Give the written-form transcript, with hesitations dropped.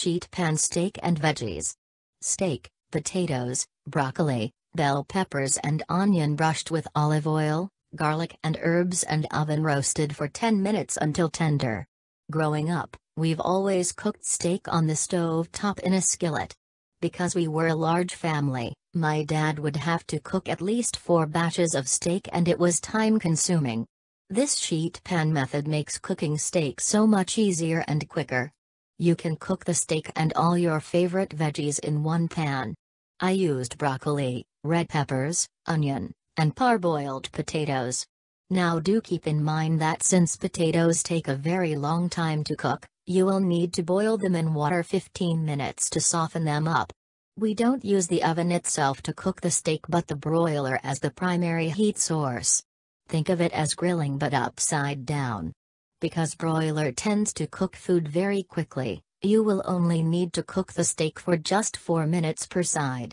sheet pan steak and veggies. Steak, potatoes, broccoli, bell peppers and onion brushed with olive oil, garlic and herbs and oven roasted for 10 minutes until tender. Growing up, we've always cooked steak on the stove top in a skillet. Because we were a large family, my dad would have to cook at least 4 batches of steak and it was time consuming. This sheet pan method makes cooking steak so much easier and quicker. You can cook the steak and all your favorite veggies in one pan. I used broccoli, red peppers, onion, and parboiled potatoes. Now do keep in mind that since potatoes take a very long time to cook, you will need to boil them in water 15 minutes to soften them up. We don't use the oven itself to cook the steak but the broiler as the primary heat source. Think of it as grilling but upside down. Because broiler tends to cook food very quickly, you will only need to cook the steak for just 4 minutes per side.